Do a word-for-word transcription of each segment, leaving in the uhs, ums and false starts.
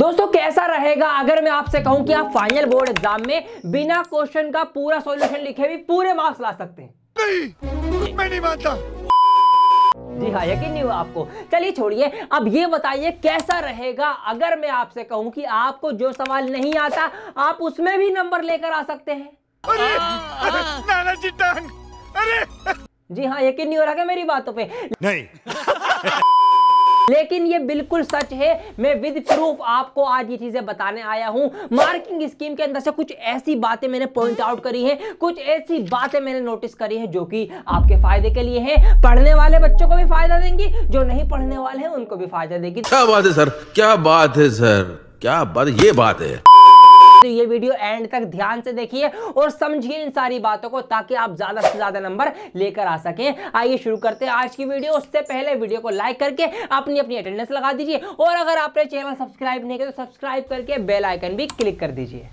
दोस्तों कैसा रहेगा अगर मैं आपसे कहूं कि आप फाइनल बोर्ड एग्जाम में बिना क्वेश्चन का पूरा सॉल्यूशन लिखे भी पूरे मार्क्स ला सकते हैं? नहीं, मैं नहीं मानता। जी हाँ, यकीन नहीं हुआ आपको। चलिए छोड़िए, अब ये बताइए कैसा रहेगा अगर मैं आपसे कहूं कि आपको जो सवाल नहीं आता आप उसमें भी नंबर लेकर आ सकते हैं? अरे, अरे, नाना जी टांग, अरे। जी हाँ, यकीन नहीं हो रहा क्या मेरी बातों पे? नहीं। लेकिन ये बिल्कुल सच है। मैं विद प्रूफ आपको आज ये चीजें बताने आया हूं। मार्किंग स्कीम के अंदर से कुछ ऐसी बातें मैंने पॉइंट आउट करी हैं, कुछ ऐसी बातें मैंने नोटिस करी हैं जो कि आपके फायदे के लिए हैं। पढ़ने वाले बच्चों को भी फायदा देंगी, जो नहीं पढ़ने वाले हैं उनको भी फायदा देगी। क्या बात है सर, क्या बात है सर, क्या बात है, ये बात है। तो ये वीडियो एंड तक ध्यान से देखिए और समझिए इन सारी बातों को, ताकि आप ज्यादा से ज्यादा नंबर लेकर आ सकें। आइए शुरू करते हैं आज की वीडियो। उससे पहले वीडियो को लाइक करके अपनी अपनी अटेंडेंस लगा दीजिए, और अगर आपने चैनल सब्सक्राइब नहीं किया तो सब्सक्राइब करके बेल आइकन भी क्लिक कर दीजिए।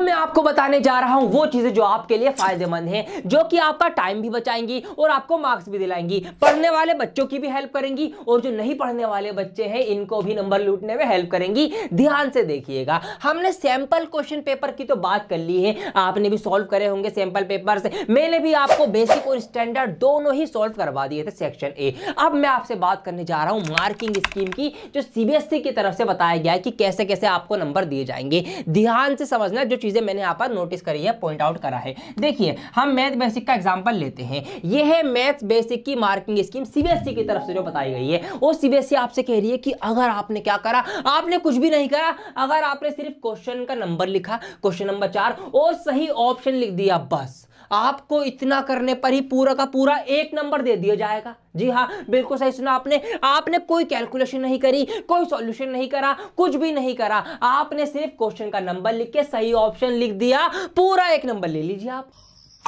मैं आपको बताने जा रहा हूं वो चीजें जो आपके लिए फायदेमंद हैं, जो कि आपका टाइम भी बचाएंगी और आपको मार्क्स भी दिलाएंगी, पढ़ने वाले बच्चों की भी हेल्प करेंगी और जो नहीं पढ़ने वाले बच्चे हैं इनको भी नंबर लूटने में हेल्प करेंगी। ध्यान से देखिएगा। हमने सैंपल क्वेश्चन पेपर की तो बात कर ली है, आपने भी सॉल्व करे होंगे सैंपल पेपर से। मैंने भी आपको बेसिक और स्टैंडर्ड दोनों ही सॉल्व करवा दिए थे सेक्शन ए। अब मैं आपसे बात करने जा रहा हूँ मार्किंग स्कीम की, जो सीबीएसई की तरफ से बताया गया है कि कैसे कैसे आपको नंबर दिए जाएंगे। ध्यान से समझना, जो चीजें मैंने यहाँ पर नोटिस करी है, पॉइंट आउट करा है। देखिए, हम मैथ बेसिक का एग्जांपल लेते हैं। ये है मैथ बेसिक की मार्किंग स्कीम सीबीएसई की तरफ से जो बताई गई है। और सीबीएसई आपसे कह रही है कि अगर आपने क्या करा, आपने कुछ भी नहीं करा, अगर आपने सिर्फ क्वेश्चन का नंबर लिखा, क्वेश्चन नंबर चार, और सही ऑप्शन लिख दिया, बस आपको इतना करने पर ही पूरा का पूरा एक नंबर दे दिया जाएगा। जी हाँ, बिल्कुल सही सुना आपने। आपने कोई कैलकुलेशन नहीं करी, कोई सॉल्यूशन नहीं करा, कुछ भी नहीं करा, आपने सिर्फ क्वेश्चन का नंबर लिख के सही ऑप्शन लिख दिया, पूरा एक नंबर ले लीजिए आप।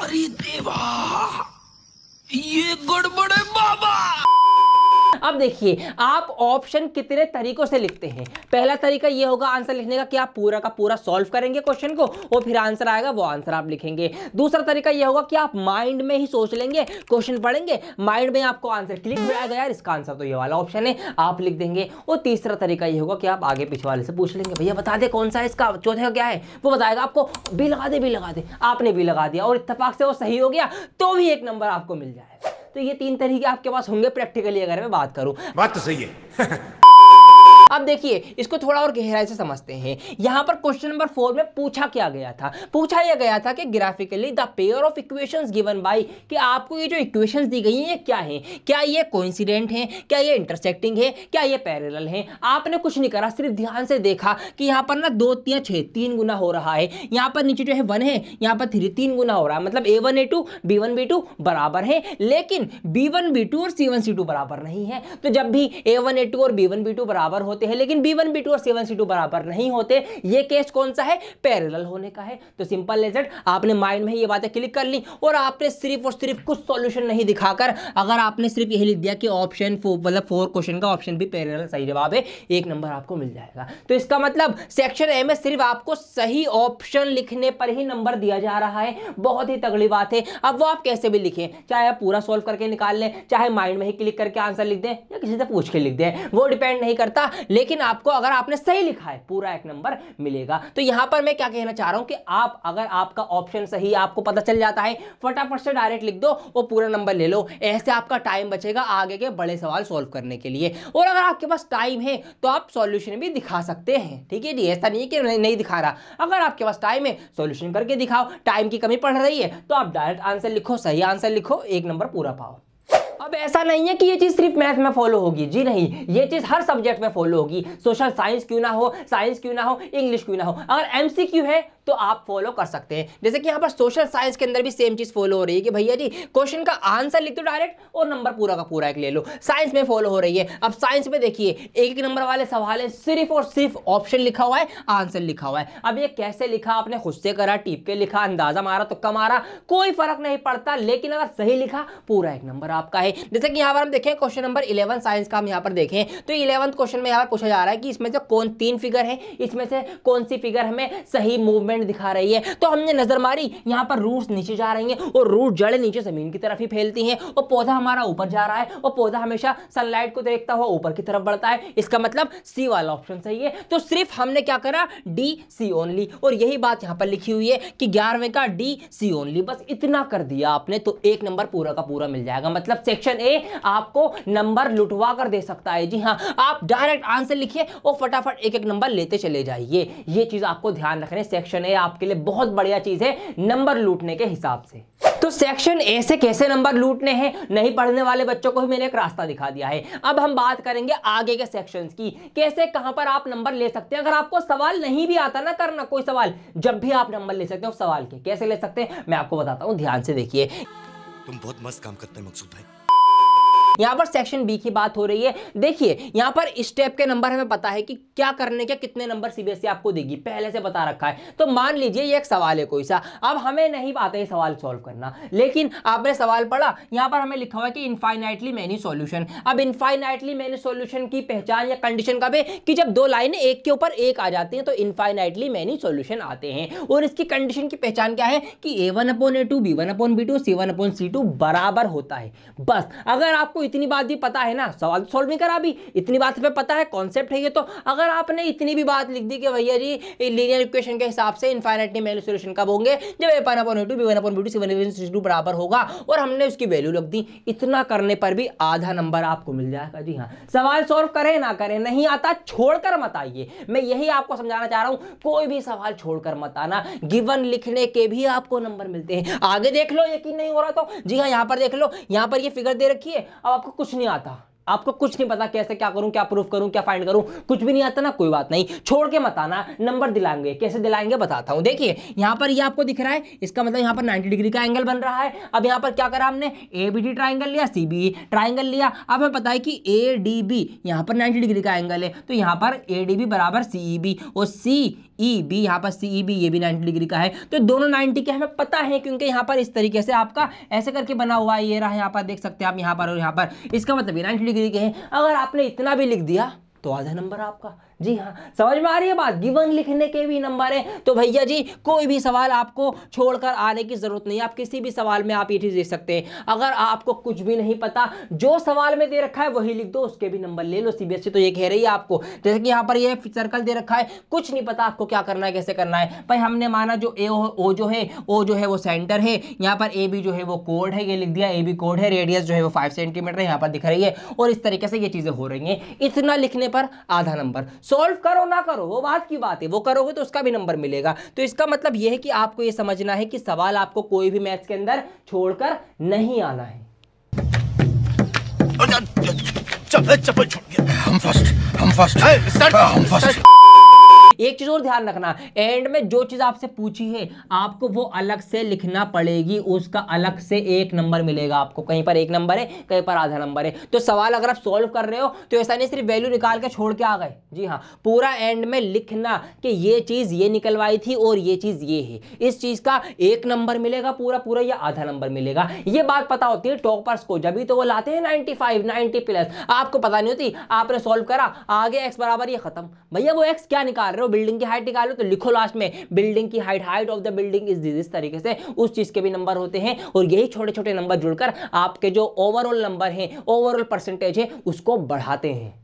अरे देवा, ये गड़बड़ है बाबा। अब देखिए, आप ऑप्शन कितने तरीकों से लिखते हैं। पहला तरीका ये होगा आंसर लिखने का कि आप पूरा का पूरा सॉल्व करेंगे क्वेश्चन को और फिर आंसर आएगा, वो आंसर आप लिखेंगे। दूसरा तरीका ये होगा कि आप माइंड में ही सोच लेंगे, क्वेश्चन पढ़ेंगे, माइंड में आपको आंसर क्लिक हो जाएगा, यार इसका आंसर तो ये वाला ऑप्शन है, आप लिख देंगे। और तीसरा तरीका ये होगा कि आप आगे पीछे वाले से पूछ लेंगे, भैया बता दे कौन सा है, इसका चौथे का क्या है, वो बताएगा आपको, भी लगा दे, भी लगा दे, आपने भी लगा दिया और इत्तेफाक से वो सही हो गया, तो भी एक नंबर आपको मिल जाएगा। तो ये तीन तरीके आपके पास होंगे प्रैक्टिकली अगर मैं बात करूं। बात तो सही है। अब देखिए, इसको थोड़ा और गहराई से समझते हैं। यहाँ पर क्वेश्चन नंबर फोर में पूछा क्या गया था, पूछा यह गया था कि graphically the pair of equations given by, कि आपको ये जो इक्वेशंस दी गई हैं ये क्या हैं, क्या ये कोइंसिडेंट हैं, क्या ये इंटरसेक्टिंग है, क्या ये पैरेलल हैं। आपने कुछ नहीं करा, सिर्फ ध्यान से देखा कि यहाँ पर ना दो तीन छः, तीन गुना हो रहा है, यहाँ पर नीचे जो है वन है, यहाँ पर थ्री, तीन गुना हो रहा है, मतलब A one A two B one B two बराबर है, लेकिन बी वन बी टू और सी वन सी टू बराबर नहीं है। तो जब भी ए वन ए टू और बी वन बी टू बराबर होते हैं लेकिन बी वन बी टू और सी वन सी टू बराबर नहीं होते, ये केस कौन सा है, पैरेलल होने का है। तो सिंपल रिजल्ट, आपने माइंड में ये बातें क्लिक कर ली और आपने सिर्फ और सिर्फ कुछ सॉल्यूशन नहीं दिखाकर, अगर आपने सिर्फ यही लिख दिया कि ऑप्शन मतलब फोर क्वेश्चन का ऑप्शन भी पैरेलल सही जवाब है, एक नंबर आपको मिल जाएगा। तो इसका मतलब सेक्शन ए में सिर्फ आपको सही ऑप्शन लिखने पर ही नंबर दिया जा रहा है। बहुत ही तगड़ी बात है। अब वो आप कैसे भी लिखें, चाहे आप पूरा सोल्व करके निकाल लें, चाहे माइंड में ही क्लिक करके आंसर लिख दें, या किसी से पूछ के लिख दें, वो डिपेंड नहीं करता, लेकिन आपको अगर आपने सही लिखा है पूरा एक नंबर मिलेगा। तो यहां पर मैं क्या कहना चाह रहा हूं कि आप अगर आपका ऑप्शन सही आपको पता चल जाता है, फटाफट से डायरेक्ट लिख दो और पूरा नंबर ले लो। ऐसे आपका टाइम बचेगा आगे के बड़े सवाल सॉल्व करने के लिए। और अगर आपके पास टाइम है तो आप सॉल्यूशन भी दिखा सकते हैं, ठीक है जी, ऐसा नहीं है कि नहीं दिखा रहा। अगर आपके पास टाइम है, सॉल्यूशन करके दिखाओ। टाइम की कमी पड़ रही है तो आप डायरेक्ट आंसर लिखो, सही आंसर लिखो, एक नंबर पूरा पाओ। अब ऐसा नहीं है कि ये चीज़ सिर्फ मैथ में फॉलो होगी, जी नहीं, ये चीज़ हर सब्जेक्ट में फॉलो होगी। सोशल साइंस क्यों ना हो, साइंस क्यों ना हो, इंग्लिश क्यों ना हो, अगर एमसीक्यू है तो आप फॉलो कर सकते हैं। जैसे कि यहाँ पर सोशल साइंस के अंदर भी सेम चीज़ फॉलो हो रही है कि भैया जी क्वेश्चन का आंसर लिख दो डायरेक्ट और नंबर पूरा का पूरा एक ले लो। साइंस में फॉलो हो रही है। अब साइंस में देखिए, एक एक नंबर वाले सवाल है, सिर्फ और सिर्फ ऑप्शन लिखा हुआ है, आंसर लिखा हुआ है। अब ये कैसे लिखा, आपने खुद से करा, टीप के लिखा, अंदाजा मारा, तुक्का मारा, कोई फर्क नहीं पड़ता, लेकिन अगर सही लिखा पूरा एक नंबर आपका है। आए। जैसे कि यहाँ पर हम देखें क्वेश्चन नंबर इलेवन साइंस का हम यहाँ पर देखें तो इलेवंथ क्वेश्चन में यहाँ पर पूछा जा रहा है कि इसमें से कौन तीन फिगर है, इसमें से कौन सी फिगर हमें सही मूवमेंट दिखा रही है। तो हमने नजर मारी, यहाँ पर रूट्स नीचे जा रही हैं और रूट जड़ नीचे जमीन की तरफ ही फैलती हैं और पौधा हमारा ऊपर जा रहा है और पौधा हमेशा सनलाइट को देखता हुआ ऊपर की तरफ बढ़ता है। इसका मतलब सी वाला ऑप्शन सही है। तो सिर्फ हमने क्या करा, डी सी ओनली, और यही बात यहाँ पर लिखी हुई है कि ग्यारहवें का डी सी ओनली, बस इतना कर दिया आपने तो एक नंबर पूरा का पूरा मिल जाएगा। मतलब सेक्शन ए आपको नंबर लुटवा कर दे सकता है। जी हाँ, आप डायरेक्ट आंसर लिखिए और फटाफट एक एक नंबर लेते चले जाइए। ये चीज आपको ध्यान रखना है, सेक्शन ए आपके लिए बहुत बढ़िया चीज है नंबर लूटने के हिसाब से। तो सेक्शन ए से कैसे नंबर लूटने हैं, नहीं पढ़ने वाले बच्चों को भी मैंने एक रास्ता दिखा दिया है। अब हम बात करेंगे आगे के सेक्शंस की, कैसे कहां पर आप नंबर ले सकते हैं। अगर आपको सवाल नहीं भी आता ना करना कोई सवाल, जब भी आप नंबर ले सकते हो सवाल के, कैसे ले सकते हैं मैं आपको बताता हूँ, ध्यान से देखिए। तुम बहुत मस्त काम करते हैं मकसूद भाई। यहाँ पर सेक्शन बी की बात हो रही है। देखिए यहाँ पर स्टेप के नंबर हमें पता है कि क्या करने के कितने नंबर सीबीएसई आपको देगी, पहले से बता रखा है। तो मान लीजिए ये एक सवाल है कोई सा, अब हमें नहीं आता है सवाल सॉल्व करना, लेकिन आपने सवाल पढ़ा, यहाँ पर हमें लिखा हुआ है कि इनफाइनाइटली मेनी सॉल्यूशन। अब इनफाइनाइटली मेनी सॉल्यूशन की पहचान या कंडीशन कब है कि जब दो लाइन एक के ऊपर एक आ जाती है तो इनफाइनाइटली मेनी सॉल्यूशन आते हैं। और इसकी कंडीशन की पहचान क्या है कि A one upon A two, B one upon B two, C one upon C two बराबर होता है। बस अगर आपको इतनी बात भी पता है ना, सवाल सॉल्व नहीं करा भी, इतनी बात पे पता है, कॉन्सेप्ट है ये। तो अगर आपने इतनी भी बात लिख दी कि भैया जी लीनियर इक्वेशन के हिसाब से इनफाइनाइटली मेनी सॉल्यूशन कब होंगे जब A one upon A two, B one upon B two, C one upon C two बराबर होगा, और हमने उसकी वैल्यू लिख दी, इतना करने पर भी आधा नंबर आपको मिल जाएगा। जी हाँ, सवाल सॉल्व करें ना करें, नहीं आता छोड़कर मत आइए। मैं यही आपको समझाना चाह रहा हूँ, कोई भी सवाल छोड़कर मत आना, गिवन लिखने के भी आपको नंबर मिलते हैं। आगे देख लो, यकीन नहीं हो रहा तो जी हाँ यहाँ पर देख लो, यहाँ पर ये फिगर दे रखी है। अब आपको कुछ नहीं आता, आपको कुछ नहीं पता कैसे क्या करूं, क्या प्रूफ करूं, क्या फाइंड करूं, कुछ भी नहीं आता ना, कोई बात नहीं, छोड़ के मत आना, नंबर दिलाएंगे। कैसे दिलाएंगे बताता हूं। देखिए यहां पर ये आपको दिख रहा है, इसका मतलब यहां पर नब्बे डिग्री का एंगल बन रहा है। अब यहां पर क्या करा हमने, एबीडी ट्राइंगल लिया, सीबीई ट्राइंगल लिया। अब हमें पता है कि एडीबी यहां पर नब्बे डिग्री का एंगल है, तो यहां पर एडीबी बराबर सीईबी, और सीईबी यहां पर सीईबी ये भी नब्बे डिग्री का है, तो दोनों नब्बे के हमें पता है क्योंकि यहां पर इस तरीके से आपका ऐसे करके बना हुआ है, ये रहा यहाँ पर देख सकते हैं आप, यहाँ पर और यहाँ पर, इसका मतलब नब्बे के हैं। अगर आपने इतना भी लिख दिया तो आधा नंबर आपका। जी हाँ, समझ में आ रही है बात, गिवन लिखने के भी नंबर है। तो भैया जी कोई भी सवाल आपको छोड़कर आने की ज़रूरत नहीं है, आप किसी भी सवाल में आप ये चीज़ दे सकते हैं। अगर आपको कुछ भी नहीं पता, जो सवाल में दे रखा है वही लिख दो, उसके भी नंबर ले लो। सीबीएसई तो ये कह रही है आपको, जैसे कि यहाँ पर ये सर्कल दे रखा है, कुछ नहीं पता आपको क्या करना है कैसे करना है। भाई हमने माना जो ए ओ जो है, ओ जो है वो सेंटर है, यहाँ पर ए बी जो है वो कोड है, ये लिख दिया ए बी कोड है, रेडियस जो है वो फाइव सेंटीमीटर यहाँ पर दिख रही है, और इस तरीके से ये चीज़ें हो रही हैं। इतना लिखने पर आधा नंबर, सॉल्व करो ना करो वो बात की बात है, वो करोगे तो उसका भी नंबर मिलेगा। तो इसका मतलब यह है कि आपको ये समझना है कि सवाल आपको कोई भी मैथ्स के अंदर छोड़कर नहीं आना है। चप्पल चप्पल छोड़ गया, हम फर्स्ट हम फर्स्ट हम फर्स्ट एक चीज़ और ध्यान रखना, एंड में जो चीज़ आपसे पूछी है आपको वो अलग से लिखना पड़ेगी, उसका अलग से एक नंबर मिलेगा आपको। कहीं पर एक नंबर है, कहीं पर आधा नंबर है। तो सवाल अगर आप सॉल्व कर रहे हो तो ऐसा नहीं सिर्फ वैल्यू निकाल के छोड़ के आ गए। जी हाँ, पूरा एंड में लिखना कि ये चीज़ ये निकलवाई थी और ये चीज़ ये है, इस चीज़ का एक नंबर मिलेगा पूरा पूरा या आधा नंबर मिलेगा। ये बात पता होती है टॉपर्स को, जब भी तो वो लाते हैं नाइन्टी फाइव नाइन्टी प्लस, आपको पता नहीं होती। आपने सॉल्व करा, आगे एक्स बराबर ये खत्म, भैया वो एक्स क्या निकाल रहे हो, बिल्डिंग की हाइट निकालो, तो लिखो लास्ट में बिल्डिंग की height, height of the building is this. इस तरीके से उस चीज के भी नंबर होते हैं, और यही छोटे छोटे नंबर जुड़कर आपके जो ओवरऑल नंबर हैं, ओवरऑल परसेंटेज है, उसको बढ़ाते हैं।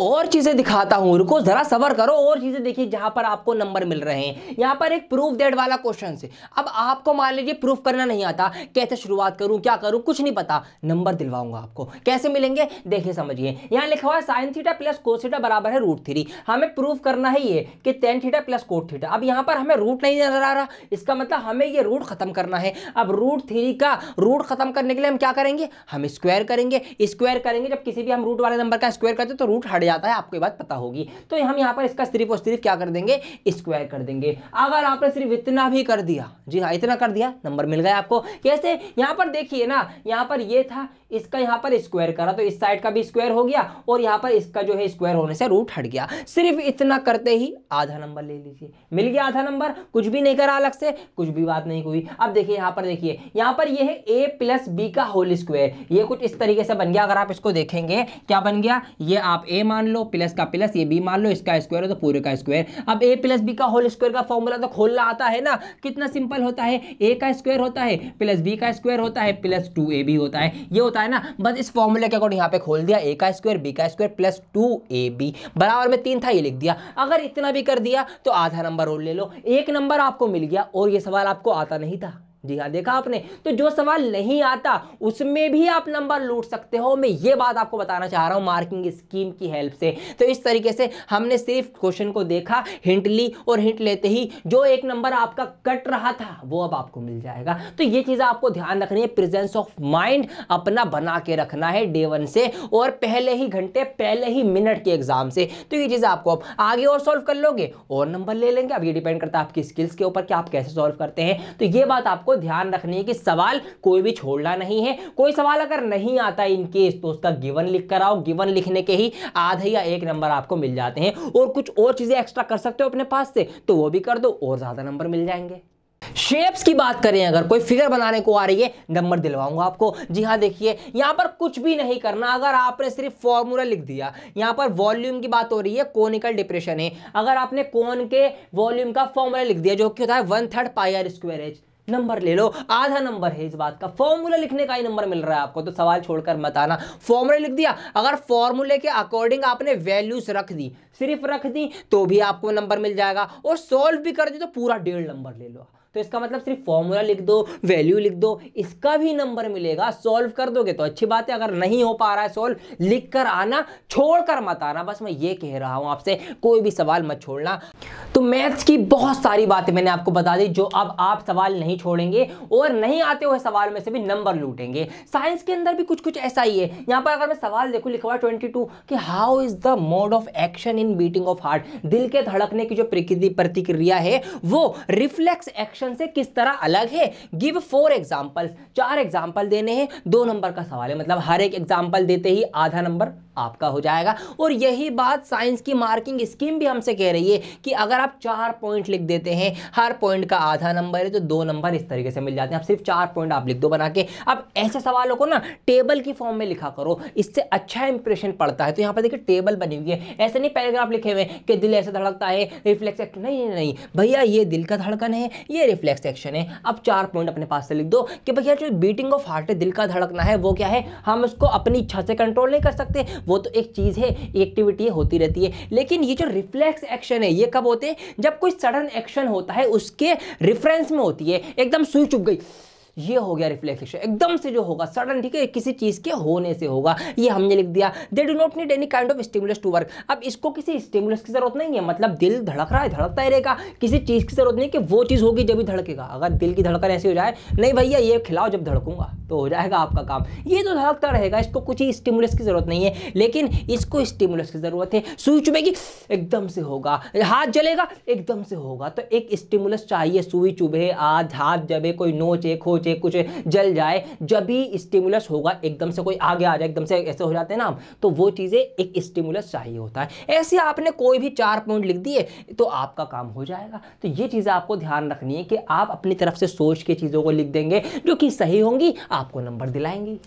और चीज़ें दिखाता हूँ, रुको जरा सब्र करो, और चीज़ें देखिए जहाँ पर आपको नंबर मिल रहे हैं। यहाँ पर एक प्रूफ दैट वाला क्वेश्चन है। अब आपको मान लीजिए प्रूफ करना नहीं आता, कैसे शुरुआत करूँ क्या करूँ कुछ नहीं पता, नंबर दिलवाऊंगा आपको। कैसे मिलेंगे देखिए समझिए, यहाँ लिखा हुआ है sine theta plus cos theta बराबर है रूट थ्री। हमें प्रूफ करना है ये कि tan theta plus cot theta. अब यहाँ पर हमें रूट नहीं नजर आ रहा, इसका मतलब हमें ये रूट खत्म करना है। अब रूट थ्री का रूट खत्म करने के लिए हम क्या करेंगे, हम स्क्वायर करेंगे। स्क्वायर करेंगे जब किसी भी हम रूट वाले नंबर का स्क्वायर करते तो रूट रूट हट जाता है, आपको ये बात पता होगी। तो हम यहाँ पर इसका सिर्फ और सिर्फ क्या कर देंगे, स्क्वायर कर देंगे। अगर आपने सिर्फ इतना भी कर दिया, जी हाँ इतना कर दिया, नंबर मिल गया आपको। कैसे, यहाँ पर देखिए ना, यहाँ पर ये था, इसका यहाँ पर स्क्वायर करा तो इस साइड का भी स्क्वायर हो गया और यहाँ पर इसका जो है स्क्वायर होने से रूट हट गया। सिर्फ इतना करते ही आधा नंबर ले लीजिए, मिल गया आधा नंबर, कुछ भी नहीं करा अलग से, कुछ भी बात नहीं हुई। अब देखिए यहाँ पर, देखिए यहाँ पर ये है ए प्लस बी का होल स्क्वायर, ये कुछ इस तरीके से बन गया। अगर आप इसको देखेंगे क्या बन गया, ये आप ए मान लो, प्लस का प्लस, ये बी मान लो, इसका स्क्वायर हो तो पूरे का स्क्वायर। अब ए प्लस बी का होल स्क्वायर का फॉर्मूला तो खोलना आता है ना, कितना सिंपल होता है, ए का स्क्वायर होता है प्लस बी का स्क्वायर होता है प्लस टू ए बी होता है, ये होता है ना। बस इस फॉर्मूले के अकॉर्डिंग यहाँ पे खोल दिया, ए का स्क्वायर बी का square plus two A B बराबर में तीन था, ये लिख दिया। अगर इतना भी कर दिया तो आधा नंबर और ले लो, एक नंबर आपको मिल गया। और ये सवाल आपको आता नहीं था, जी हाँ देखा आपने, तो जो सवाल नहीं आता उसमें भी आप नंबर लूट सकते हो। मैं ये बात आपको बताना चाह रहा हूँ मार्किंग स्कीम की हेल्प से। तो इस तरीके से हमने सिर्फ क्वेश्चन को देखा, हिंट ली, और हिंट लेते ही जो एक नंबर आपका कट रहा था वो अब आपको मिल जाएगा। तो ये चीज़ आपको ध्यान रखनी है, प्रेजेंस ऑफ माइंड अपना बना के रखना है डे वन से और पहले ही घंटे, पहले ही मिनट के एग्जाम से। तो ये चीज़ आपको, आप आगे और सॉल्व कर लोगे और नंबर ले लेंगे। अब ये डिपेंड करता है आपकी स्किल्स के ऊपर कि आप कैसे सॉल्व करते हैं। तो ये बात आपको ध्यान रखनी है कि सवाल कोई भी छोड़ना नहीं है। कोई सवाल अगर नहीं आता इनकेस तो उसका गिवन लिख कर आओ, गिवन लिखने के ही आधा या एक नंबर आपको मिल जाते हैं। और कुछ और चीजें एक्स्ट्रा कर सकते हो अपने पास से, तो वो भी कर दो और ज्यादा नंबर मिल जाएंगे। शेप्स की बात करें, अगर कोई फिगर बनाने को आ रही है नंबर दिलवाऊंगा आपको। जी हाँ देखिए यहाँ पर कुछ भी नहीं करना, अगर आपने सिर्फ फॉर्मूला लिख दिया। यहाँ पर वॉल्यूम की बात हो रही है, कोनिकल डिप्रेशन है, अगर आपने कोन के वॉल्यूम का फॉर्मूला लिख दिया जो कि होता है one third pi R square H, number ले लो, आधा नंबर है इस बात का। फॉर्मूला लिखने का ही नंबर मिल रहा है आपको, तो सवाल छोड़कर मत आना। फॉर्मूला लिख दिया, अगर फॉर्मूले के अकॉर्डिंग आपने वैल्यूज रख दी, सिर्फ रख दी तो भी आपको नंबर मिल जाएगा, और सॉल्व भी कर दी तो पूरा डेढ़ नंबर ले लो। तो इसका मतलब सिर्फ फॉर्मूला लिख दो, वैल्यू लिख दो, इसका भी नंबर मिलेगा। सॉल्व कर दोगे तो अच्छी बात है, अगर नहीं हो पा रहा है सॉल्व, लिख कर आना, छोड़ कर मत आना। बस मैं ये कह रहा हूँ आपसे, कोई भी सवाल मत छोड़ना। तो मैथ्स की बहुत सारी बातें मैंने आपको बता दी जो अब आप सवाल नहीं छोड़ेंगे और नहीं आते हुए सवाल में से भी नंबर लूटेंगे। साइंस के अंदर भी कुछ कुछ ऐसा ही है। यहाँ पर अगर मैं सवाल देखूँ, लिखा हुआ ट्वेंटी टू कि how is the mode of action in beating of heart, दिल के धड़कने की जो प्रतिक्रिया है वो रिफ्लेक्स एक्शन से किस तरह अलग है। गिव फोर एग्जाम्पल्स, चार एग्जाम्पल देने हैं, दो नंबर का सवाल है, मतलब हर एक एग्जाम्पल देते ही आधा नंबर आपका हो जाएगा। और यही बात साइंस की मार्किंग स्कीम भी हमसे कह रही है कि अगर आप चार पॉइंट लिख देते हैं, हर पॉइंट का आधा नंबर है तो दो नंबर इस तरीके से मिल जाते हैं। आप सिर्फ चार पॉइंट आप लिख दो बना के। अब ऐसे सवालों को ना टेबल की फॉर्म में लिखा करो, इससे अच्छा इंप्रेशन पड़ता है। तो यहाँ पर देखिए टेबल बनी हुई है, ऐसे नहीं पैराग्राफ लिखे हुए कि दिल ऐसे धड़कता है रिफ्लेक्स एक्शन, नहीं नहीं भैया ये दिल का धड़कन है, ये रिफ्लेक्स एक्शन है। अब चार पॉइंट अपने पास से लिख दो कि भैया जो बीटिंग ऑफ हार्ट है, दिल का धड़कना है, वो क्या है, हम उसको अपनी इच्छा से कंट्रोल नहीं कर सकते, वो तो एक चीज़ है, एक्टिविटी होती रहती है। लेकिन ये जो रिफ्लेक्स एक्शन है ये कब होते हैं, जब कोई सडन एक्शन होता है उसके रिफरेंस में होती है। एकदम सुई चुभ गई, ये हो गया रिफ्लेक्स एक्शन, एकदम से जो होगा सडन, ठीक है, किसी चीज़ के होने से होगा। ये हमने लिख दिया, they do not need any kind of stimulus to work. अब इसको किसी स्टिमुलस की जरूरत नहीं है, मतलब दिल धड़क रहा है, धड़कता ही रहेगा, किसी चीज़ की जरूरत नहीं कि वो चीज़ होगी जब भी धड़केगा। अगर दिल की धड़कन ऐसी हो जाए, नहीं भैया ये खिलाओ जब धड़कूंगा, तो हो जाएगा आपका काम, ये तो धड़कता रहेगा, इसको कुछ ही स्टिमुलस की जरूरत नहीं है। लेकिन इसको स्टिमुलस की जरूरत है, सुई चुभेगी एकदम से होगा, हाथ जलेगा एकदम से होगा। तो एक स्टिमुलस चाहिए, सुई चुभे, आज हाथ जबे, कोई नोचे खोचे, कुछ जल जाए, जब भी स्टिमुलस होगा, एकदम से कोई आगे आ जाए, एकदम से ऐसे हो जाते हैं ना हम, तो वो चीजें एक स्टिमुलस चाहिए होता है। ऐसे आपने कोई भी चार पॉइंट लिख दिए तो आपका काम हो जाएगा। तो ये चीजें आपको ध्यान रखनी है कि आप अपनी तरफ से सोच के चीजों को लिख देंगे जो कि सही होंगी, आपको नंबर दिलाएंगी।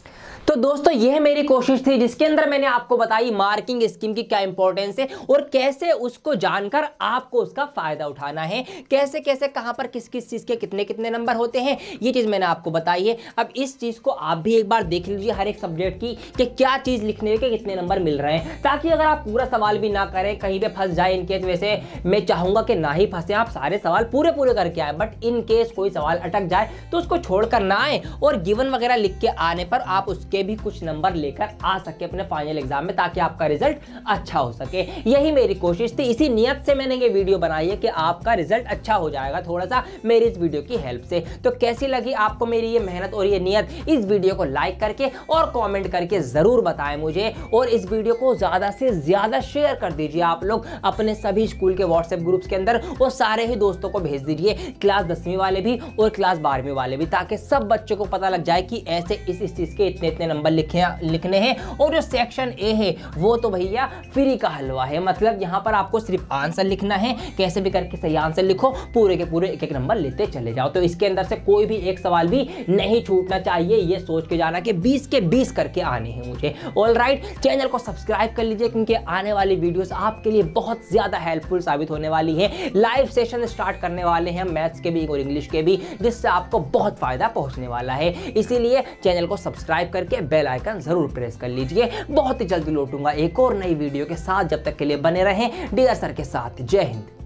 तो दोस्तों यह मेरी कोशिश थी जिसके अंदर मैंने आपको बताई मार्किंग स्कीम की क्या इंपॉर्टेंस है और कैसे उसको जानकर आपको उसका फायदा उठाना है, कैसे कैसे कहां पर किस किस चीज के कितने कितने नंबर होते हैं, ये चीज मैंने आपको बताई है। अब इस चीज को आप भी एक बार देख लीजिए हर एक सब्जेक्ट की कि क्या चीज लिखने के कितने नंबर मिल रहे हैं, ताकि अगर आप पूरा सवाल भी ना करें, कहीं पे फंस जाए। इनकेस वैसे मैं चाहूंगा कि ना ही फंसे, आप सारे सवाल पूरे पूरे करके आए, बट इनकेस कोई सवाल अटक जाए तो उसको छोड़कर ना आए और गिवन वगैरह लिख के आने पर आप उसके भी कुछ नंबर लेकर आ सके अपने फाइनल एग्जाम में, ताकि आपका रिजल्ट अच्छा हो सके। यही मेरी कोशिश थी, इसी नियत से मैंने ये वीडियो बनाई है कि आपका रिजल्ट अच्छा हो जाएगा थोड़ा सा मेरी इस वीडियो की हेल्प से। तो कैसी लगी आप आपको मेरी ये मेहनत और ये नियत इस वीडियो को लाइक करके और कमेंट करके ज़रूर बताएं मुझे, और इस वीडियो को ज़्यादा से ज़्यादा शेयर कर दीजिए आप लोग अपने सभी स्कूल के व्हाट्सएप ग्रुप्स के अंदर और सारे ही दोस्तों को भेज दीजिए, क्लास दसवीं वाले भी और क्लास बारहवीं वाले भी, ताकि सब बच्चों को पता लग जाए कि ऐसे इस इस चीज़ के इतने इतने नंबर लिखे लिखने हैं। और जो सेक्शन ए है वो तो भैया फ्री का हलवा है, मतलब यहाँ पर आपको सिर्फ आंसर लिखना है, कैसे भी करके सही आंसर लिखो, पूरे के पूरे एक एक नंबर लेते चले जाओ। तो इसके अंदर से कोई भी एक सवाल भी नहीं छूटना चाहिए, ये सोच के जाना कि बीस के बीस करके आने हैं मुझे। ऑल राइट, चैनल को सब्सक्राइब कर लीजिए क्योंकि आने वाली वीडियोस आपके लिए बहुत ज़्यादा हेल्पफुल साबित होने वाली है। लाइव सेशन स्टार्ट करने वाले हैं मैथ्स के भी और इंग्लिश के भी, जिससे आपको बहुत फ़ायदा पहुँचने वाला है। इसीलिए चैनल को सब्सक्राइब करके बेल आइकन ज़रूर प्रेस कर लीजिए। बहुत ही जल्दी लौटूंगा एक और नई वीडियो के साथ, जब तक के लिए बने रहें डियर सर के साथ। जय हिंद।